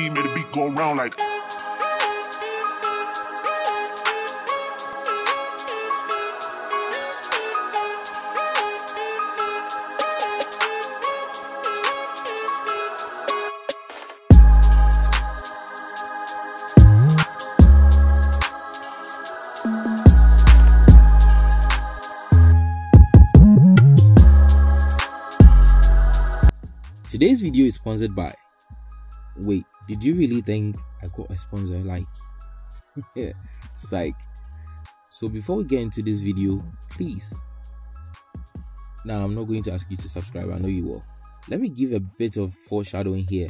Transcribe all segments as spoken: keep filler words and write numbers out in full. Made the beat go round like. Today's video is sponsored by. Wait, did you really think I got a sponsor? Like, psych. So before we get into this video, please. Now, I'm not going to ask you to subscribe. I know you will. Let me give a bit of foreshadowing here,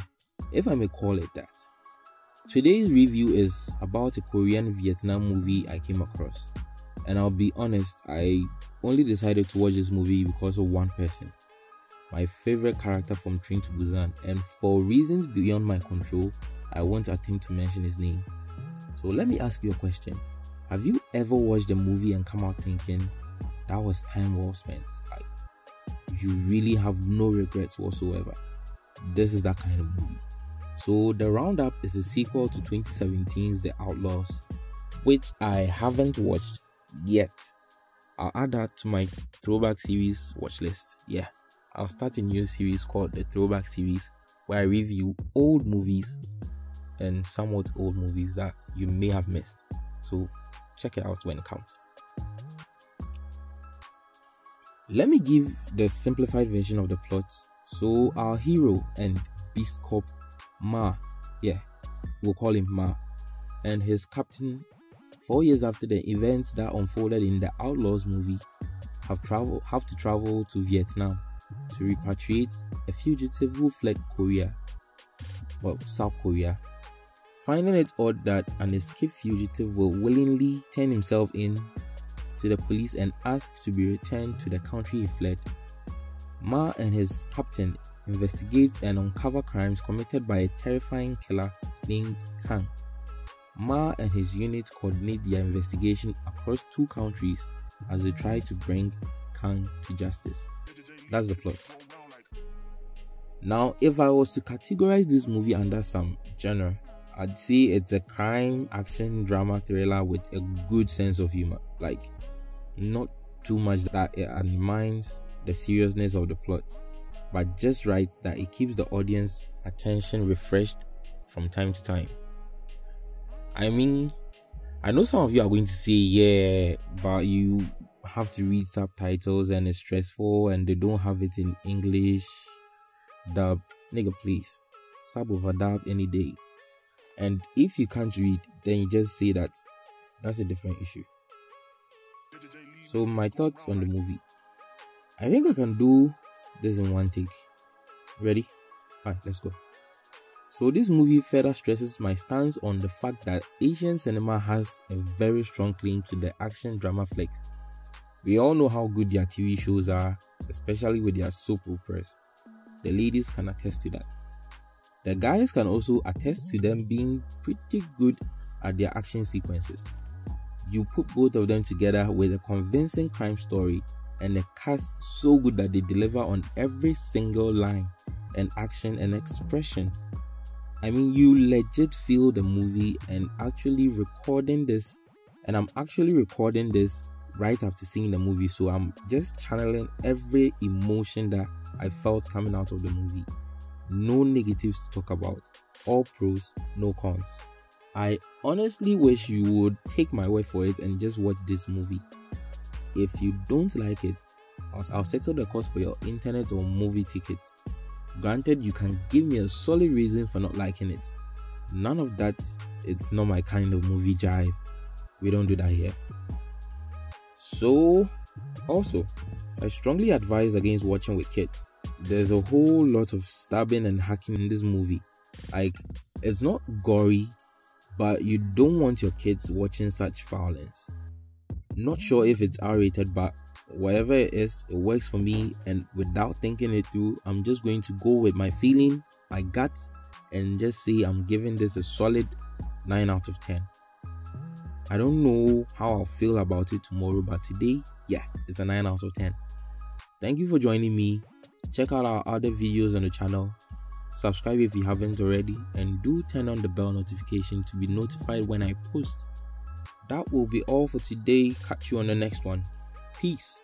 if I may call it that. Today's review is about a Korean Vietnam movie I came across. And I'll be honest, I only decided to watch this movie because of one person. My favorite character from Train to Busan, and for reasons beyond my control, I won't attempt to mention his name. So let me ask you a question. Have you ever watched a movie and come out thinking, that was time well spent? Like, you really have no regrets whatsoever. This is that kind of movie. So The Roundup is a sequel to twenty seventeen's The Outlaws, which I haven't watched yet. I'll add that to my throwback series watch list. Yeah. I'll start a new series called the Throwback Series, where I review old movies and somewhat old movies that you may have missed. So check it out when it comes. Let me give the simplified version of the plot. So our hero and Beast Corp Ma, yeah, we'll call him Ma, and his captain, four years after the events that unfolded in the Outlaws movie, have travel have to travel to Vietnam to repatriate a fugitive who fled Korea, well, South Korea, finding it odd that an escaped fugitive will willingly turn himself in to the police and ask to be returned to the country he fled. Ma and his captain investigate and uncover crimes committed by a terrifying killer named Kang. Ma and his unit coordinate their investigation across two countries as they try to bring Kang to justice. That's the plot. Now, if I was to categorize this movie under some genre, I'd say it's a crime, action, drama, thriller with a good sense of humor. Like, not too much that it undermines the seriousness of the plot, but just right that it keeps the audience attention refreshed from time to time. I mean, I know some of you are going to say, yeah, but you have to read subtitles and it's stressful and they don't have it in English. Dub, nigga, please. Sub over dub any day. And if you can't read, then you just say that. That's a different issue. So my thoughts on the movie. I think I can do this in one take. Ready? Alright, let's go. So this movie further stresses my stance on the fact that Asian cinema has a very strong claim to the action drama flicks. We all know how good their T V shows are, especially with their soap operas. The ladies can attest to that. The guys can also attest to them being pretty good at their action sequences. You put both of them together with a convincing crime story and a cast so good that they deliver on every single line and action and expression. I mean, you legit feel the movie and actually recording this, and I'm actually recording this right after seeing the movie, so I'm just channeling every emotion that I felt coming out of the movie. No negatives to talk about, all pros, no cons. I honestly wish you would take my word for it and just watch this movie. If you don't like it, I'll, I'll settle the cost for your internet or movie tickets. Granted, you can give me a solid reason for not liking it. None of that, it's not my kind of movie jive. We don't do that here. So, also, I strongly advise against watching with kids. There's a whole lot of stabbing and hacking in this movie. Like, it's not gory, but you don't want your kids watching such violence. Not sure if it's R rated, but whatever it is, it works for me, and without thinking it through, I'm just going to go with my feeling, my guts, and just say I'm giving this a solid nine out of ten. I don't know how I'll feel about it tomorrow, but today, yeah, it's a nine out of ten. Thank you for joining me. Check out our other videos on the channel. Subscribe if you haven't already, and do turn on the bell notification to be notified when I post. That will be all for today. Catch you on the next one. Peace.